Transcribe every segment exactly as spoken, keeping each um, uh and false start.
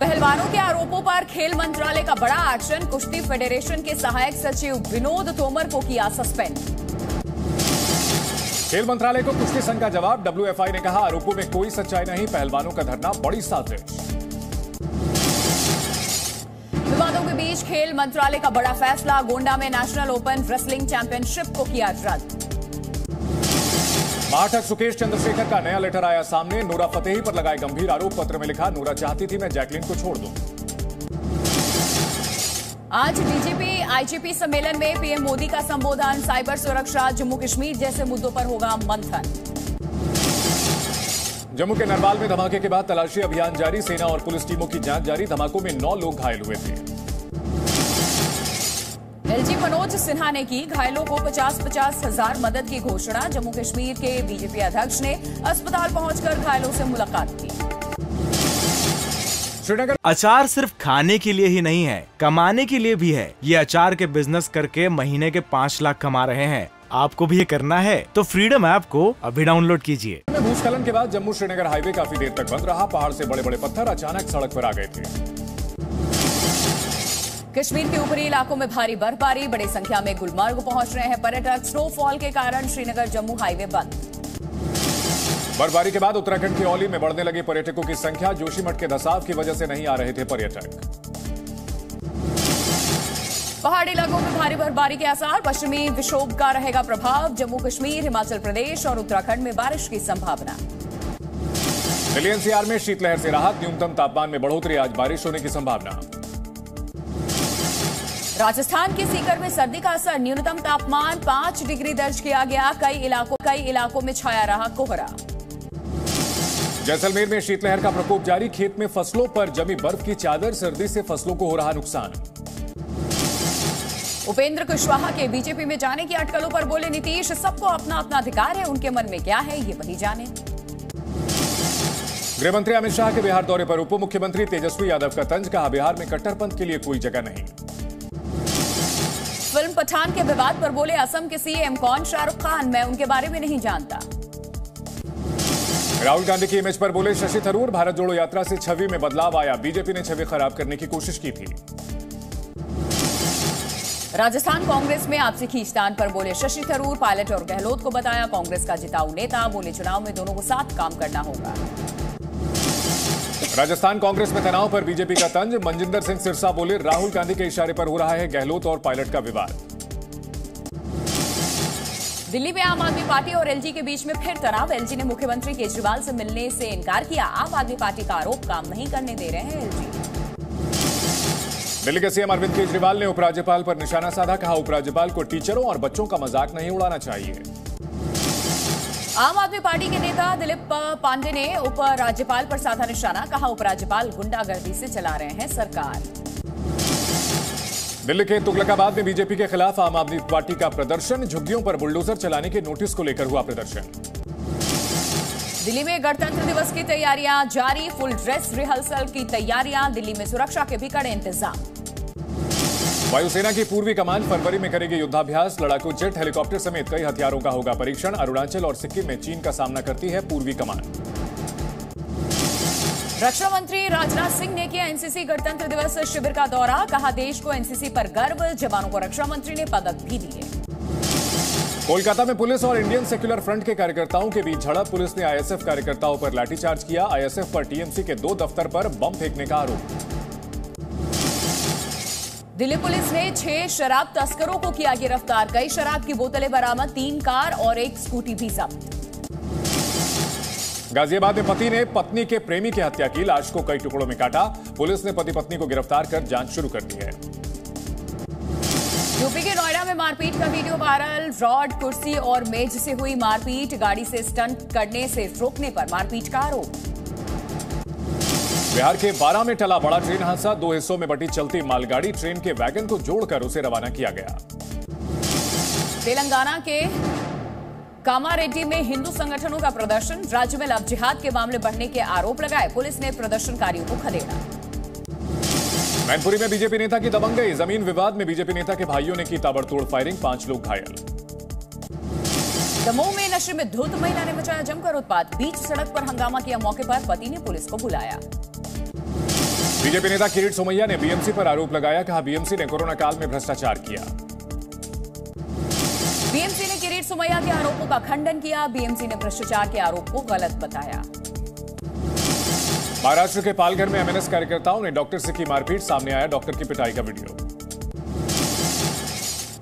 पहलवानों के आरोपों पर खेल मंत्रालय का बड़ा एक्शन। कुश्ती फेडरेशन के सहायक सचिव विनोद तोमर को किया सस्पेंड। खेल मंत्रालय को कुश्ती संघ का जवाब। डब्ल्यूएफआई ने कहा आरोपों में कोई सच्चाई नहीं, पहलवानों का धरना बड़ी साजिश। विवादों के बीच खेल मंत्रालय का बड़ा फैसला। गोंडा में नेशनल ओपन रेसलिंग चैंपियनशिप को किया रद्द। पाठक सुकेश चंद्रशेखर का नया लेटर आया सामने। नोरा फतेही पर लगाए गंभीर आरोप। पत्र में लिखा, नोरा चाहती थी मैं जैकलिन को छोड़ दूं। आज डीजीपी आईजीपी सम्मेलन में पीएम मोदी का संबोधन। साइबर सुरक्षा, जम्मू कश्मीर जैसे मुद्दों पर होगा मंथन। जम्मू के नरवाल में धमाके के बाद तलाशी अभियान जारी। सेना और पुलिस टीमों की जांच जारी। धमाकों में नौ लोग घायल हुए थे। एलजी मनोज सिन्हा ने की घायलों को पचास पचास हजार मदद की घोषणा। जम्मू कश्मीर के बीजेपी अध्यक्ष ने अस्पताल पहुंचकर घायलों से मुलाकात की। श्रीनगर। अचार सिर्फ खाने के लिए ही नहीं है, कमाने के लिए भी है। ये अचार के बिजनेस करके महीने के पाँच लाख कमा रहे हैं। आपको भी ये करना है तो फ्रीडम ऐप को अभी डाउनलोड कीजिए। भूस्खलन के बाद जम्मू श्रीनगर हाईवे काफी देर तक बंद रहा। पहाड़ से बड़े बड़े पत्थर अचानक सड़क पर आ गए थे। कश्मीर के ऊपरी इलाकों में भारी बर्फबारी। बड़ी संख्या में गुलमर्ग पहुंच रहे हैं पर्यटक। स्नोफॉल के कारण श्रीनगर जम्मू हाईवे बंद। बर्फबारी के बाद उत्तराखंड की औली में बढ़ने लगी पर्यटकों की संख्या। जोशीमठ के धसाव की वजह से नहीं आ रहे थे पर्यटक। पहाड़ी इलाकों में भारी बर्फबारी के आसार। पश्चिमी विक्षोभ का रहेगा प्रभाव। जम्मू कश्मीर, हिमाचल प्रदेश और उत्तराखंड में बारिश की संभावना। दिल्ली एनसीआर में शीतलहर से राहत। न्यूनतम तापमान में बढ़ोतरी। आज बारिश होने की संभावना। राजस्थान के सीकर में सर्दी का असर। न्यूनतम तापमान पांच डिग्री दर्ज किया गया। कई इलाकों कई इलाकों में छाया रहा कोहरा। जैसलमेर में शीतलहर का प्रकोप जारी। खेत में फसलों पर जमी बर्फ की चादर। सर्दी से फसलों को हो रहा नुकसान। उपेंद्र कुशवाहा के बीजेपी में जाने की अटकलों पर बोले नीतीश, सबको अपना अपना अधिकार है। उनके मन में क्या है ये वही जाने। गृहमंत्री अमित शाह के बिहार दौरे पर उप मुख्यमंत्री तेजस्वी यादव का तंज। कहा बिहार में कट्टरपंथ के लिए कोई जगह नहीं। फिल्म पठान के विवाद पर बोले असम के सीएम कौन, शाहरुख खान, मैं उनके बारे में नहीं जानता। राहुल गांधी की इमेज पर बोले शशि थरूर, भारत जोड़ो यात्रा से छवि में बदलाव आया। बीजेपी ने छवि खराब करने की कोशिश की थी। राजस्थान कांग्रेस में आपसी खींचतान पर बोले शशि थरूर, पायलट और गहलोत को बताया कांग्रेस का जिताऊ नेता। बोले चुनाव में दोनों को साथ काम करना होगा। राजस्थान कांग्रेस में तनाव पर बीजेपी का तंज। मनजिंदर सिंह सिरसा बोले राहुल गांधी के इशारे पर हो रहा है गहलोत और पायलट का विवाद। दिल्ली में आम आदमी पार्टी और एलजी के बीच में फिर तनाव। एलजी ने मुख्यमंत्री केजरीवाल से मिलने से इनकार किया। आम आदमी पार्टी का आरोप, काम नहीं करने दे रहे हैं एलजी। दिल्ली के सीएम अरविंद केजरीवाल ने उपराज्यपाल पर निशाना साधा। कहा उपराज्यपाल को टीचरों और बच्चों का मजाक नहीं उड़ाना चाहिए। आम आदमी पार्टी के नेता दिलीप पांडे ने उपराज्यपाल पर साधा निशाना। कहा उपराज्यपाल गुंडागर्दी से चला रहे हैं सरकार। दिल्ली के तुगलकाबाद में बीजेपी के खिलाफ आम आदमी पार्टी का प्रदर्शन। झुग्गियों पर बुलडोजर चलाने के नोटिस को लेकर हुआ प्रदर्शन। दिल्ली में गणतंत्र दिवस की तैयारियां जारी। फुल ड्रेस रिहर्सल की तैयारियां। दिल्ली में सुरक्षा के भी कड़े इंतजाम। वायुसेना की पूर्वी कमान फरवरी में करेगी युद्धाभ्यास। लड़ाकू जेट, हेलीकॉप्टर समेत कई हथियारों का होगा परीक्षण। अरुणाचल और सिक्किम में चीन का सामना करती है पूर्वी कमान। रक्षा मंत्री राजनाथ सिंह ने किया एनसीसी गणतंत्र दिवस शिविर का दौरा। कहा देश को एनसीसी पर गर्व। जवानों को रक्षा मंत्री ने पदक भी दिए। कोलकाता में पुलिस और इंडियन सेक्युलर फ्रंट के कार्यकर्ताओं के बीच झड़प। पुलिस ने आईएसएफ कार्यकर्ताओं पर लाठीचार्ज किया। आईएसएफ पर टीएमसी के दो दफ्तर पर बम फेंकने का आरोप। दिल्ली पुलिस ने छह शराब तस्करों को किया गिरफ्तार। कई शराब की बोतलें बरामद। तीन कार और एक स्कूटी भी जब्त। गाजियाबाद में पति ने पत्नी के प्रेमी की हत्या की। लाश को कई टुकड़ों में काटा। पुलिस ने पति पत्नी को गिरफ्तार कर जांच शुरू कर दी है। यूपी के नोएडा में मारपीट का वीडियो वायरल। रॉड, कुर्सी और मेज से हुई मारपीट। गाड़ी से स्टंट करने से रोकने पर मारपीट का आरोप। बिहार के बारा में टला बड़ा ट्रेन हादसा। दो हिस्सों में बटी चलती मालगाड़ी। ट्रेन के वैगन को जोड़कर उसे रवाना किया गया। तेलंगाना के कामारेड्डी में हिंदू संगठनों का प्रदर्शन। राज्य में लव जिहाद के मामले बढ़ने के आरोप लगाए। पुलिस ने प्रदर्शनकारियों को खदेड़ा। मैनपुरी में बीजेपी नेता की दबंग गई। जमीन विवाद में बीजेपी नेता के भाइयों ने की ताबड़तोड़ फायरिंग। पांच लोग घायल। दमोह में नशे में धुत महिला ने मचाया जमकर उत्पात। बीच सड़क पर हंगामा किया। मौके पर पति ने पुलिस को बुलाया। बीजेपी नेता किरीट सोमैया ने बीएमसी पर आरोप लगाया, कहा बीएमसी ने कोरोना काल में भ्रष्टाचार किया। बीएमसी ने किरीट सोमैया के आरोपों का खंडन किया। बीएमसी ने भ्रष्टाचार के आरोप को गलत बताया। महाराष्ट्र के पालघर में एमएनएस कार्यकर्ताओं ने डॉक्टर से की मारपीट, सामने आया डॉक्टर की पिटाई का वीडियो।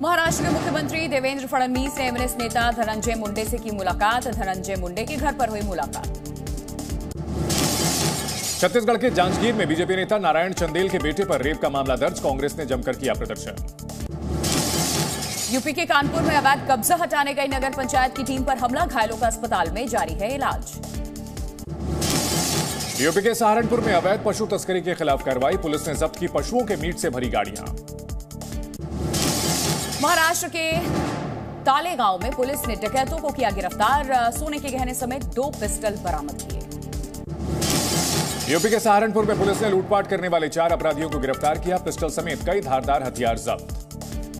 महाराष्ट्र के मुख्यमंत्री देवेंद्र फडणवीस ने एमएनएस नेता धनंजय मुंडे से की मुलाकात, धनंजय मुंडे के घर पर हुई मुलाकात। छत्तीसगढ़ के जांजगीर में बीजेपी नेता नारायण चंदेल के बेटे पर रेप का मामला दर्ज, कांग्रेस ने जमकर किया प्रदर्शन। यूपी के कानपुर में अवैध कब्जा हटाने गई नगर पंचायत की टीम पर हमला, घायलों का अस्पताल में जारी है इलाज। यूपी के सहारनपुर में अवैध पशु तस्करी के खिलाफ कार्रवाई, पुलिस ने जब्त की पशुओं के मीट से भरी गाड़ियां। महाराष्ट्र के ताले गांव में पुलिस ने डकैतों को किया गिरफ्तार, सोने के गहने समेत दो पिस्टल बरामद किए। यूपी के सहारनपुर में पुलिस ने लूटपाट करने वाले चार अपराधियों को गिरफ्तार किया, पिस्टल समेत कई धारदार हथियार जब्त।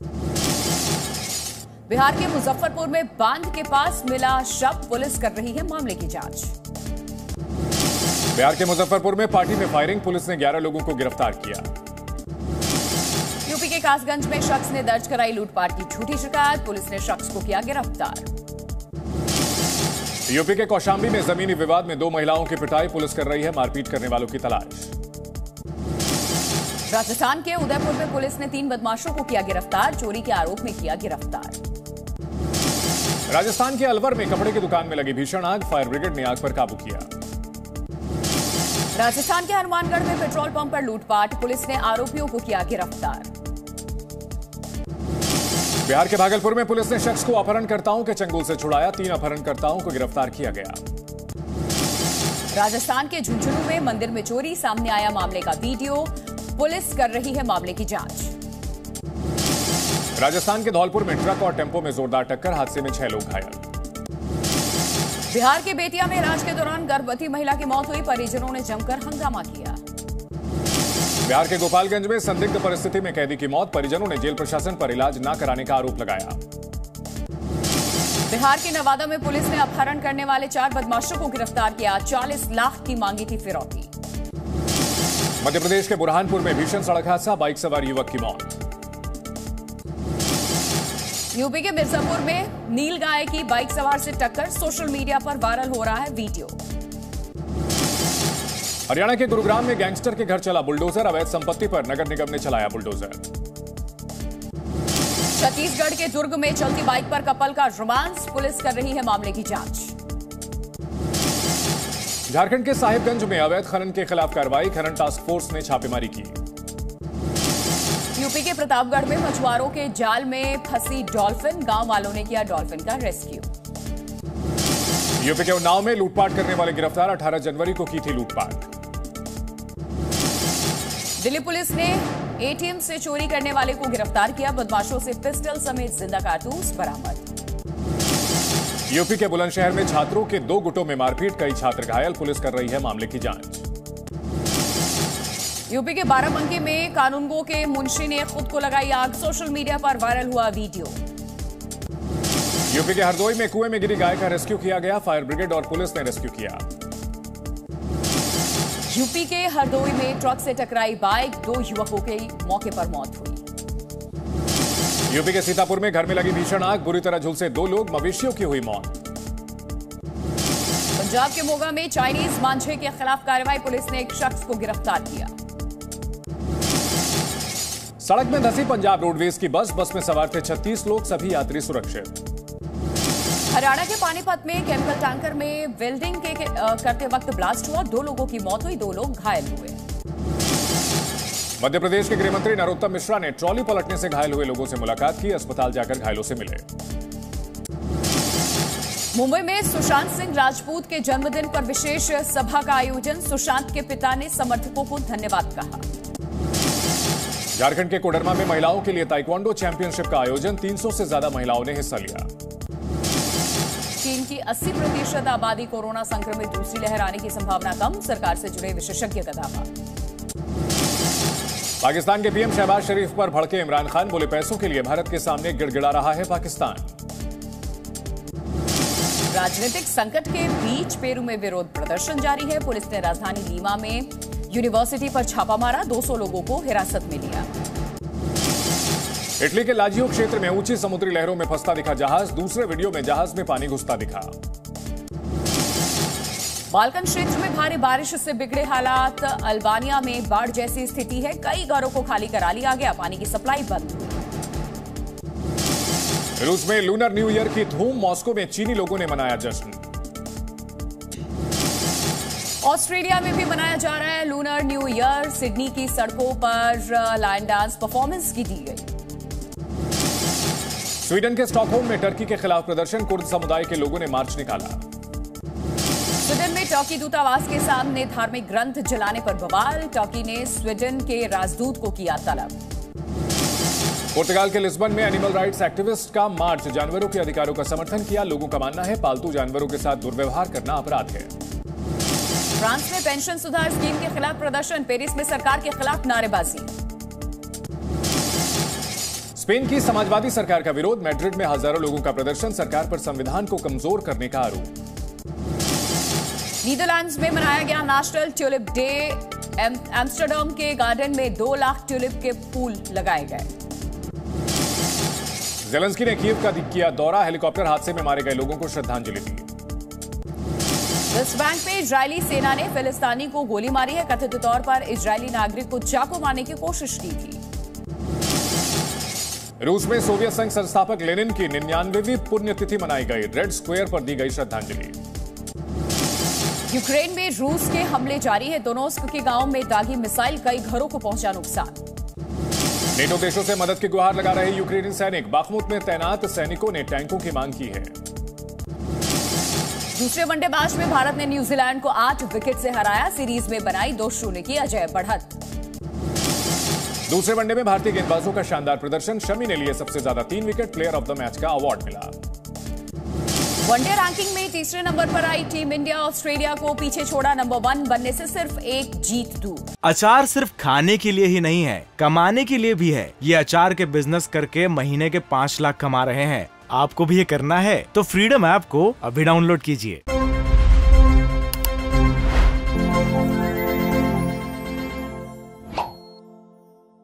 बिहार के मुजफ्फरपुर में बांध के पास मिला शव, पुलिस कर रही है मामले की जांच। बिहार के मुजफ्फरपुर में पार्टी में फायरिंग, पुलिस ने ग्यारह लोगों को गिरफ्तार किया। यूपी के कासगंज में शख्स ने दर्ज कराई लूटपाट की झूठी शिकायत, पुलिस ने शख्स को किया गिरफ्तार। यूपी के कौशाम्बी में जमीनी विवाद में दो महिलाओं की पिटाई, पुलिस कर रही है मारपीट करने वालों की तलाश। राजस्थान के उदयपुर में पुलिस ने तीन बदमाशों को किया गिरफ्तार, चोरी के आरोप में किया गिरफ्तार। राजस्थान के अलवर में कपड़े की दुकान में लगी भीषण आग, फायर ब्रिगेड ने आग पर काबू किया। राजस्थान के हनुमानगढ़ में पेट्रोल पंप पर लूटपाट, पुलिस ने आरोपियों को किया गिरफ्तार। बिहार के भागलपुर में पुलिस ने शख्स को अपहरणकर्ताओं के चंगुल से छुड़ाया, तीन अपहरणकर्ताओं को गिरफ्तार किया गया। राजस्थान के झुंझुनू में मंदिर में चोरी, सामने आया मामले का वीडियो, पुलिस कर रही है मामले की जांच। राजस्थान के धौलपुर में ट्रक और टेम्पो में जोरदार टक्कर, हादसे में छह लोग घायल। बिहार के बेतिया में इलाज के दौरान गर्भवती महिला की मौत हुई, परिजनों ने जमकर हंगामा किया। बिहार के गोपालगंज में संदिग्ध परिस्थिति में कैदी की मौत, परिजनों ने जेल प्रशासन पर इलाज न कराने का आरोप लगाया। बिहार के नवादा में पुलिस ने अपहरण करने वाले चार बदमाशों को गिरफ्तार किया, चालीस लाख की मांगी थी फिरौती। मध्य प्रदेश के बुरहानपुर में भीषण सड़क हादसा, बाइक सवार युवक की मौत। यूपी के मिर्जापुर में नीलगाय की बाइक सवार से टक्कर, सोशल मीडिया पर वायरल हो रहा है वीडियो। हरियाणा के गुरुग्राम में गैंगस्टर के घर चला बुलडोजर, अवैध संपत्ति पर नगर निगम ने चलाया बुलडोजर। छत्तीसगढ़ के दुर्ग में चलती बाइक पर कपल का रोमांस, पुलिस कर रही है मामले की जांच। झारखंड के साहिबगंज में अवैध खनन के खिलाफ कार्रवाई, खनन टास्क फोर्स ने छापेमारी की। यूपी के प्रतापगढ़ में मछुआरों के जाल में फंसी डॉल्फिन, गांव वालों ने किया डॉल्फिन का रेस्क्यू। यूपी के उन्नाव में लूटपाट करने वाले गिरफ्तार, अठारह जनवरी को की थी लूटपाट। दिल्ली पुलिस ने एटीएम से चोरी करने वाले को गिरफ्तार किया, बदमाशों से पिस्टल समेत जिंदा कारतूस बरामद। यूपी के बुलंदशहर में छात्रों के दो गुटों में मारपीट, कई छात्र घायल, पुलिस कर रही है मामले की जांच। यूपी के बाराबंकी में कानूनगो के मुंशी ने खुद को लगाई आग, सोशल मीडिया पर वायरल हुआ वीडियो। यूपी के हरदोई में कुएं में गिरी गाय का रेस्क्यू किया गया, फायर ब्रिगेड और पुलिस ने रेस्क्यू किया। यूपी के हरदोई में ट्रक से टकराई बाइक, दो युवकों की मौके पर मौत हुई। यूपी के सीतापुर में घर में लगी भीषण आग, बुरी तरह झुलसे दो लोग, मवेशियों की हुई मौत। पंजाब के मोगा में चाइनीज मांझे के खिलाफ कार्रवाई, पुलिस ने एक शख्स को गिरफ्तार किया। सड़क में धंसी पंजाब रोडवेज की बस, बस में सवार थे छत्तीस लोग, सभी यात्री सुरक्षित। हरियाणा के पानीपत में केमिकल टैंकर में वेल्डिंग के, के आ, करते वक्त ब्लास्ट हुआ, दो लोगों की मौत हुई, दो लोग घायल हुए। मध्य प्रदेश के गृहमंत्री नरोत्तम मिश्रा ने ट्रॉली पलटने से घायल हुए लोगों से मुलाकात की, अस्पताल जाकर घायलों से मिले। मुंबई में सुशांत सिंह राजपूत के जन्मदिन पर विशेष सभा का आयोजन, सुशांत के पिता ने समर्थकों को धन्यवाद कहा। झारखंड के कोडरमा में महिलाओं के लिए ताइक्वांडो चैंपियनशिप का आयोजन, तीन सौ से ज्यादा महिलाओं ने हिस्सा लिया। चीन की अस्सी प्रतिशत आबादी कोरोना संक्रमित, दूसरी लहर आने की संभावना कम, सरकार से जुड़े विशेषज्ञ का दावा। पाकिस्तान के पीएम शहबाज शरीफ पर भड़के इमरान खान, बोले पैसों के लिए भारत के सामने गिड़गिड़ा रहा है पाकिस्तान। राजनीतिक संकट के बीच पेरू में विरोध प्रदर्शन जारी है, पुलिस ने राजधानी लीमा में यूनिवर्सिटी पर छापा मारा, दो सौ लोगों को हिरासत में लिया। इटली के लाजियो क्षेत्र में ऊंची समुद्री लहरों में फंसता दिखा जहाज, दूसरे वीडियो में जहाज में पानी घुसता दिखा। बाल्कन क्षेत्र में भारी बारिश से बिगड़े हालात, अल्बानिया में बाढ़ जैसी स्थिति है, कई घरों को खाली करा लिया गया, पानी की सप्लाई बंद। रूस में लूनर न्यू ईयर की धूम, मॉस्को में चीनी लोगों ने मनाया जश्न। ऑस्ट्रेलिया में भी मनाया जा रहा है लूनर न्यू ईयर, सिडनी की सड़कों पर लाइन डांस परफॉर्मेंस की दी गई। स्वीडन के स्टॉकहोम में टर्की के खिलाफ प्रदर्शन, कुर्द समुदाय के लोगों ने मार्च निकाला। स्वीडन में टर्की दूतावास के सामने धार्मिक ग्रंथ जलाने पर बवाल, टर्की ने स्वीडन के राजदूत को किया तलब। पुर्तगाल के लिस्बन में एनिमल राइट्स एक्टिविस्ट का मार्च, जानवरों के अधिकारों का समर्थन किया, लोगों का मानना है पालतू जानवरों के साथ दुर्व्यवहार करना अपराध है। फ्रांस में पेंशन सुधार स्कीम के खिलाफ प्रदर्शन, पेरिस में सरकार के खिलाफ नारेबाजी। स्पेन की समाजवादी सरकार का विरोध, मैड्रिड में हजारों लोगों का प्रदर्शन, सरकार पर संविधान को कमजोर करने का आरोप। नीदरलैंड्स में मनाया गया नेशनल ट्यूलिप डे, एम्स्टर्डम के गार्डन में दो लाख ट्यूलिप के फूल लगाए गए। ज़ेलेंस्की ने कीव का किया दौरा, हेलीकॉप्टर हादसे में मारे गए लोगों को श्रद्धांजलि दी। वेस्ट बैंक में इजरायली सेना ने फिलिस्तीनी को गोली मारी है, कथित तौर पर इजरायली नागरिक को चाकू मारने की कोशिश की थी। रूस में सोवियत संघ संस्थापक लेनिन की निन्यानवेवीं पुण्यतिथि मनाई गई, रेड स्क्वायर पर दी गई श्रद्धांजलि। यूक्रेन में रूस के हमले जारी है, दोनोंस्क के गाँव में दागी मिसाइल, कई घरों को पहुंचा नुकसान। नेटो देशों से मदद की गुहार लगा रहे यूक्रेनी सैनिक, बाखमुत में तैनात सैनिकों ने टैंकों की मांग की है। दूसरे वनडे मैच में भारत ने न्यूजीलैंड को आठ विकेट से हराया, सीरीज में बनाई दो शून्य की अजय बढ़त। दूसरे वनडे में भारतीय गेंदबाजों का शानदार प्रदर्शन, शमी ने लिए सबसे ज्यादा तीन wicket, player of the match का अवार्ड मिला। वनडे रैंकिंग में तीसरे नंबर पर आई टीम इंडिया, ऑस्ट्रेलिया को पीछे छोड़ा, नंबर वन बनने से सिर्फ एक जीत दूर। अचार सिर्फ खाने के लिए ही नहीं है, कमाने के लिए भी है। ये अचार के बिजनेस करके महीने के पाँच लाख कमा रहे हैं। आपको भी ये करना है तो फ्रीडम ऐप को अभी डाउनलोड कीजिए।